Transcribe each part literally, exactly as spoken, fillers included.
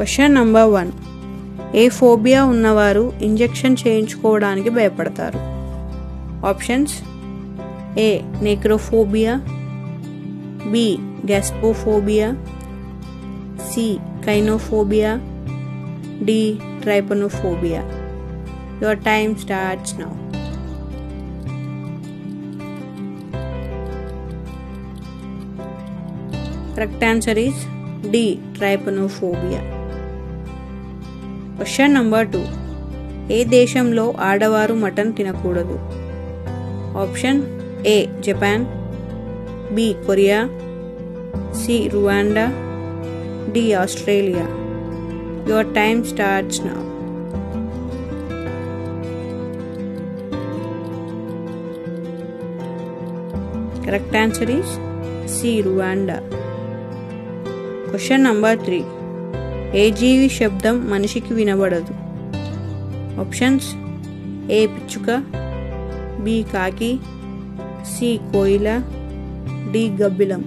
Question number one A phobia ఉన్నవారు injection చేయించుకోవడానికి భయపడతారు options A necrophobia B gastrophobia C kinophobia D trypanophobia your time starts now correct answer is D trypanophobia question number two A देशंलो आडवारु mutton तिनकूडदु option A Japan B Korea C Rwanda D Australia your time starts now correct answer is C Rwanda question number three ఏ జీవి శబ్దం మనిషికి వినబడదు options A పిచ్చుక B కాకి సి కోయిల డి గబ్బిలం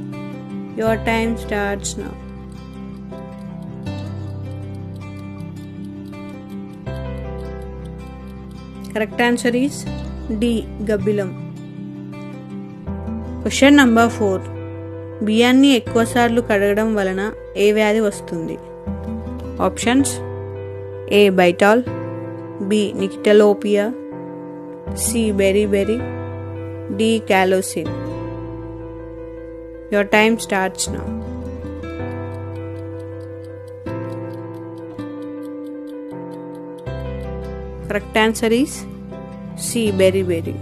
your time starts now correct answer is D గబ్బిలం క్వశ్చన్ నంబర్ ఫోర్ బియ్యాన్ని ఎక్కువసార్లు కడగడం వలన ఏ వ్యాధి వస్తుంది ऑप्शंस ए बाइटॉल B nyctalopia C beriberi D कैलोसिन your time starts now correct answer is C beriberi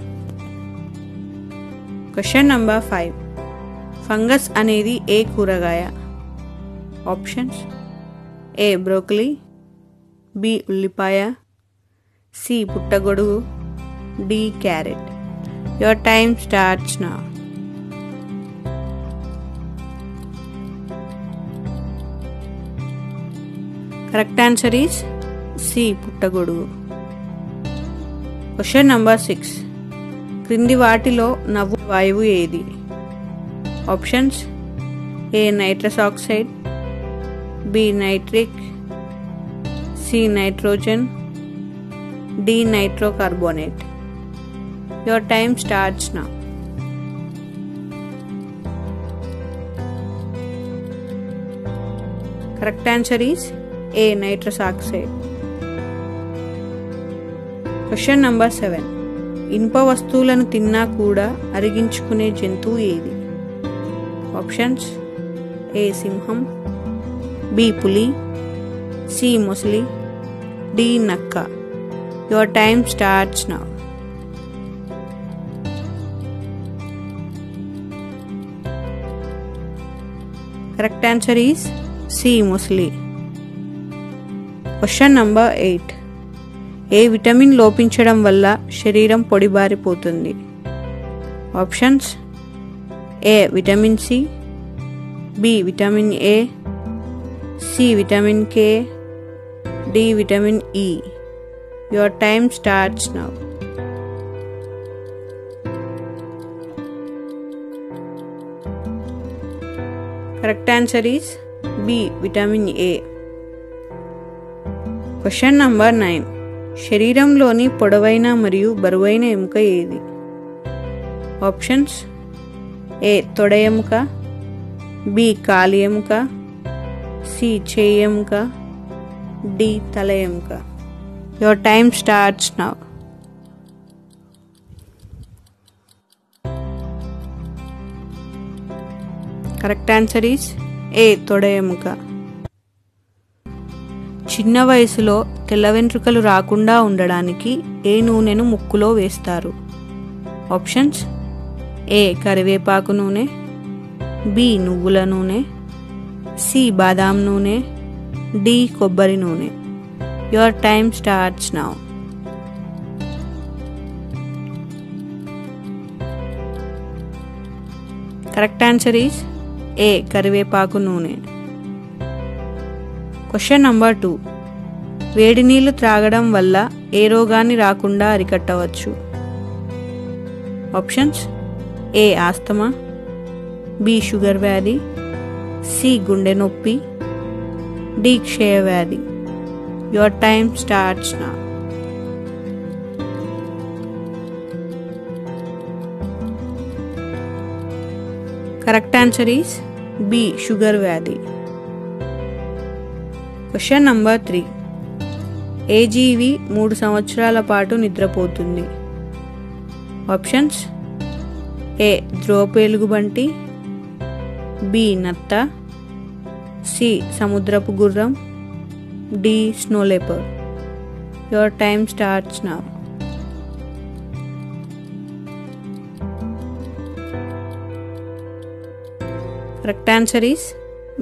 question number five fungus अनेदी ए कूरगाय ऑप्शंस ए ब्रोकली बी उल्लिपाय सी पुट्टगोडुगु D carrot your time starts now correct answer is C पुट्टगोडुगु question number six क्रिंदी वाटिलो नव्వు వాయువు ఏది options A nitrous oxide B nitric C nitrogen D nitrocarbonate your time starts now correct answer is A nitrous oxide question number seven ఇనుప వస్తువులను తిన్నా కూడా అరిగించుకునే జంతువు ఏది ఆప్షన్స్ ए సింహం बी पुली सी मुसली डी नक्का your time starts now correct answer is C मुसली क्वेश्चन नंबर एट ए विटामिन लोपिंचडम वल्ल शरीरम पोडिबारिपोतुंदी options A vitamin C B vitamin A C vitamin K D vitamin E your time starts now correct answer is B vitamin A question number nine శరీరంలోని పొడవైన మరియు బరువైన ఎముక ఏది ఆప్షన్స్ ఏ తొడ ఎముక బి కాలి ఎముక सी चेयम का डी तलयम का your time starts now correct answer is A तोडयम का చిన్న వయసులో తెల్ల వెంట్రుకలు రాకుండా ఉండడానికి ఏ నూనెను ముక్కులో వేస్తారు ఆప్షన్స్ ఏ కరివేపాకు నూనె బి నువ్వుల నూనె सी बादाम नूने डी कोब्बरी नूने your time starts now correct answer is A करिवेपाकु नूने क्वेश्चन नंबर टू వేడి నీళ్లు త్రాగడం వల్ల ఏ రోగాన్ని రాకుండా అరికట్టవచ్చు options A asthma B sugar వ్యాధి सी गुंडे नोप्पी Dikshaya Valley. Your time starts now. Correct answer is B. Sugar Valley. Question number three. A G V మూడు సంవత్సరాల పాటు నిద్రపోతుంది. Options A. ద్రోపేలుగుబంటి B. నత్త C. సముద్రపు గుర్రం D. Snow leopard. Your time starts now. Correct answer is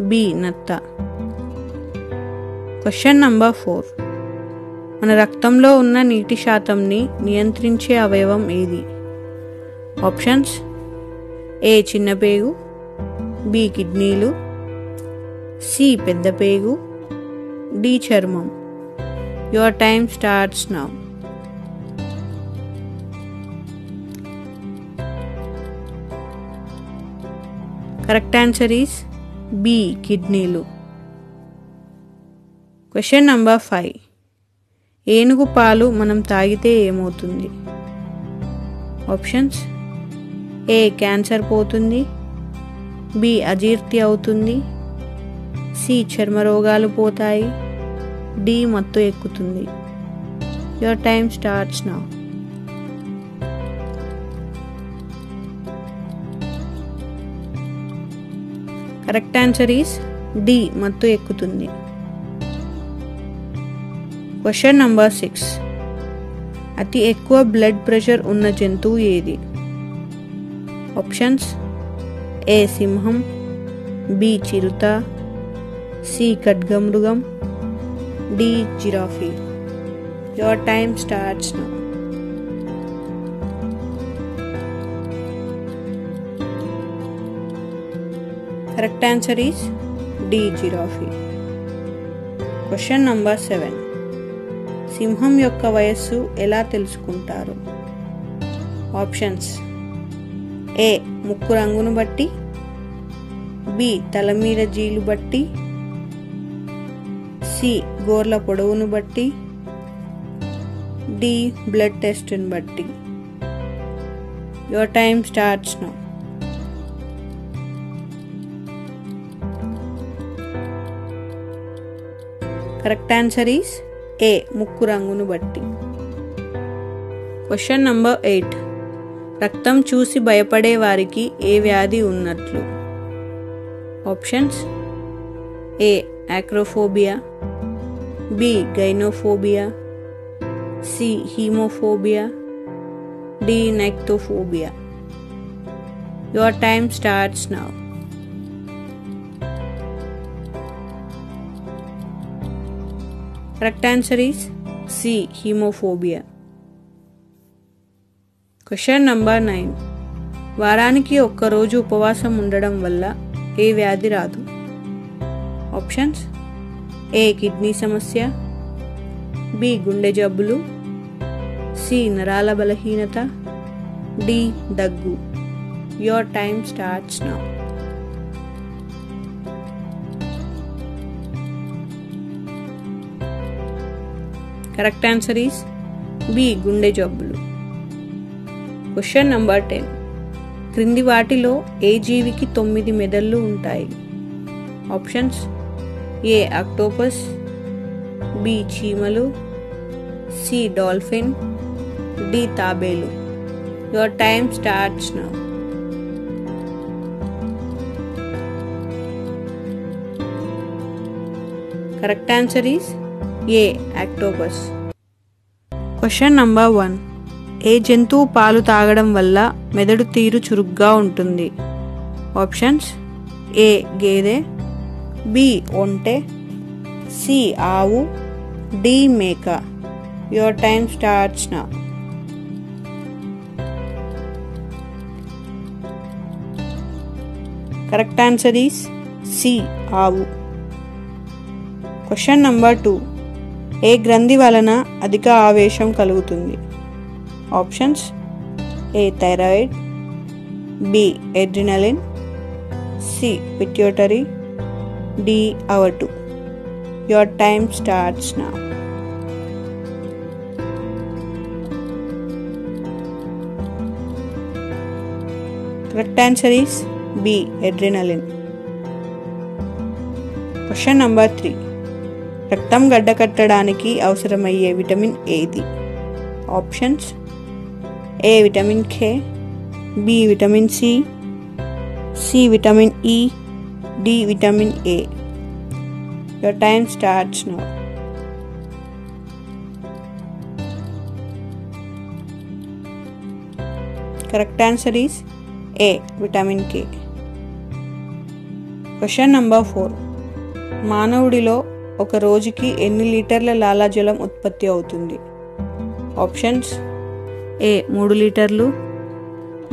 B. నత్త. Question number four. మన రక్తంలో ఉన్న నీటి శాతంని నియంత్రించే అవయవం ఏది? ఆప్షన్స్ ఏ చిన్నపేగు, బి కిడ్నీలు, సి పెద్దపేగు, డి చర్మం. Your time starts now. Correct answer is B కిడ్నీలు. Question number five. ఏనుగు పాలు మనం తాగితే ఏమవుతుంది? ఆప్షన్స్ ఏ క్యాన్సర్ పోతుంది, బి అజీర్తి అవుతుంది, సి చర్మ రోగాలు పోతాయి, డి మత్తు ఎక్కుతుంది. Your time starts now. Correct answer is D మత్తు ఎక్కుతుంది. Question number six. అతి ఎక్కువ బ్లడ్ ప్రెషర్ ఉన్న జంతువు ఏది? ఆప్షన్స్ ఏ సింహం, బి చిరుత, సి ఖడ్గమృగం, D giraffe. Your time starts now. Correct answer is D giraffe. Question number seven. సింహం యొక్క వయస్సు ఎలా తెలుసుకుంటారు? ఆప్షన్స్ ఏ ముక్కు రంగును బట్టి, బి తల మీద జీలు బట్టి, సి గోర్ల పొడవును బట్టి, డి బ్లడ్ టెస్ట్ను బట్టి. Your time starts now. Correct answer is A ముక్కు రంగును బట్టి. Question number eight. రక్తం చూసి భయపడే వారికి ఏ వ్యాధి ఉన్నట్లు? Options A acrophobia, B gynophobia, C haemophobia, D necrophobia. Your time starts now. Correct answer is C. Hemophobia. Question number nine. వారానికి ఒక్క రోజు ఉపవాసం ఉండడం వల్ల ఏ వ్యాధి రాదు? ఆప్షన్స్ ఏ కిడ్నీ సమస్య, బి గుండె జబ్బులు, సి నరాల బలహీనత, డి దగ్గు. Your time starts now. Correct answer is B. గుండె జబ్బులు. Question number ten. క్రింది వాటిలో ఏ జీవికి తొమ్మిది మెదళ్ళు ఉంటాయి? ఆప్షన్స్ ఏ ఆక్టోపస్, బి చీమలు, సి డాల్ఫిన్, డి తాబేలు. Your time starts now. Correct answer is A octopus. Question number one. ఏ జంతువు పాలు తాగడం వల్ల మెదడు తీరు చురుగ్గా ఉంటుంది? ఆప్షన్స్ ఏ గేదె, బి ఒంటె, సి ఆవు, డి మేక. Your time starts now. Correct answer is C ఆవు. Question number two. ఏ గ్రంథి వలన అధిక ఆవేశం కలుగుతుంది? Options A thyroid, B adrenaline, C pituitary, D our two. Your time starts now. Correct answer is B. Adrenaline. Question number three. रक्तम गड्ढ कट्टडानिकी अवसरमय्ये विटमिन एदी. Options A vitamin K, B vitamin C, C vitamin E, D vitamin A. Your time starts now. Correct answer is A vitamin K. Question number four. మానవుడిలో ఒక రోజుకి ఎన్ని లీటర్ల లాలాజలం ఉత్పత్తి అవుతుంది? ఆప్షన్స్ ఏ మూడు లీటర్లు,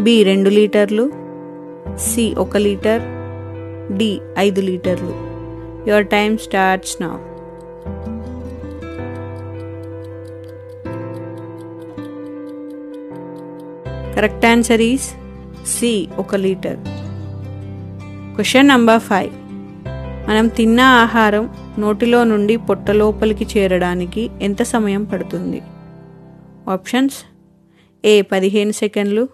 బి రెండు లీటర్లు, సి ఒక లీటర్, డి ఐదు లీటర్లు. Your time starts now. Correct answer is C ఒక లీటర్. Question number five. మనం తిన్న ఆహారం నోటిలో నుండి పొట్ట లోపలికి చేరడానికి ఎంత సమయం పడుతుంది? ఆప్షన్స్ ఏ పదిహేను సెకండ్లు,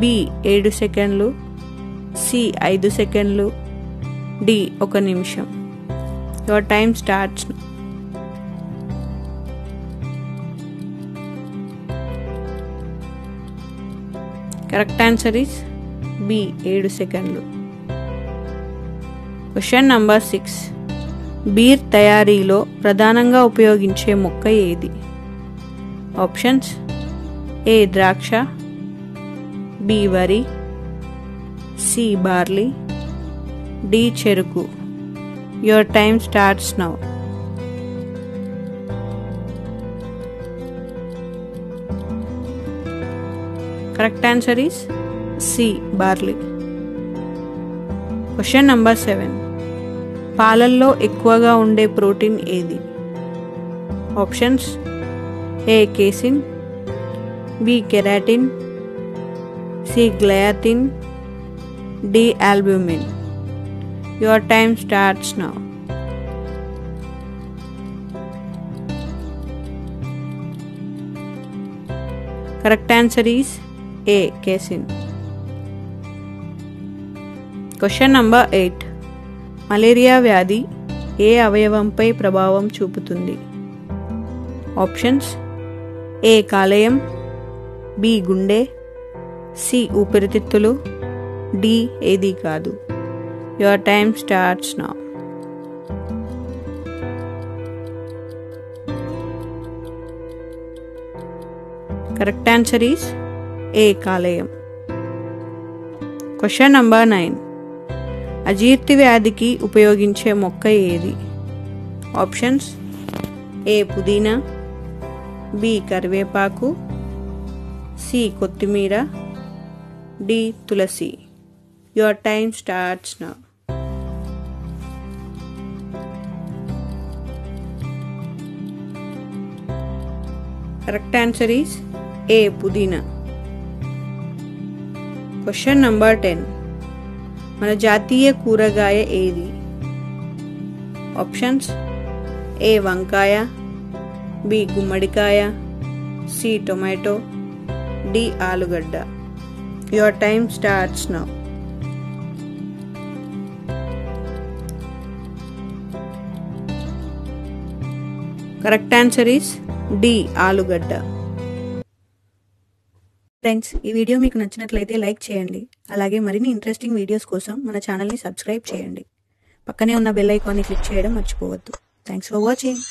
బి ఏడు సెకండ్లు, సి ఐదు సెకండ్లు, డి ఒక నిమిషం. Your time starts. Correct answer is B ఏడు సెకండ్లు. Question number six. బీర్ తయారీలో ప్రధానంగా ఉపయోగించే మొక్క ఏది? ఆప్షన్స్ ఏ ద్రాక్ష, బి వరి, సి బార్లీ, డి చెరుకు. Your time starts now. Correct answer is C barley. Question number seven. పాలల్లో ఎక్కువగా ఉండే ప్రోటీన్ ఏది? Options A casein, B keratin, C gliadin, D albumin. Your time starts now. Correct answer is A casein. Question number eight. Malaria వ్యాధి ఏ అవయవంపై ప్రభావం చూపుతుంది? Options A కాలేయం, బి గుండె, సి ఊపిరితిత్తులు, డి ఏది కాదు. Your time starts now. Correct answer is A కాలేయం. Question number nine. అజీర్తి వ్యాధికి ఉపయోగించే మొక్క ఏది? ఆప్షన్స్ ఏ పుదీనా, బి కరివేపాకు, సి కొత్తిమీర, డి తులసి. Your time starts now. Correct answer is A పుదీనా. Question number ten. మన జాతీయ కూరగాయ ఏది? ఆప్షన్స్ ఏ వంకాయ, బి గుమ్మడికాయ, సి టొమాటో, డి ఆలుగడ్డ. Your time starts now. Correct answer is D ఆలుగడ్డ. ఫ్రెండ్స్, ఈ వీడియో మీకు నచ్చినట్లయితే లైక్ చేయండి. అలాగే మరిన్ని ఇంట్రెస్టింగ్ వీడియోస్ కోసం మన ఛానల్ని సబ్స్క్రైబ్ చేయండి. పక్కనే ఉన్న బెల్ ఐకాన్ని క్లిక్ చేయడం మర్చిపోవద్దు. Thanks for watching.